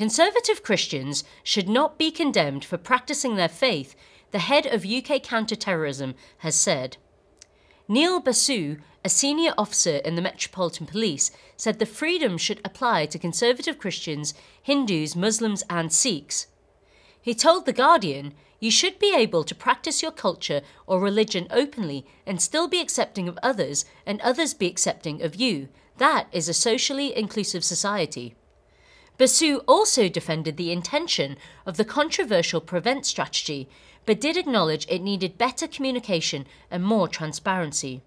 Conservative Christians should not be condemned for practicing their faith, the head of UK counter-terrorism has said. Neil Basu, a senior officer in the Metropolitan Police, said the freedom should apply to conservative Christians, Hindus, Muslims and Sikhs. He told The Guardian, "You should be able to practice your culture or religion openly and still be accepting of others and others be accepting of you. That is a socially inclusive society." Basu also defended the intention of the controversial prevent strategy, but did acknowledge it needed better communication and more transparency.